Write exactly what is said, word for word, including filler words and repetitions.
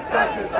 This country.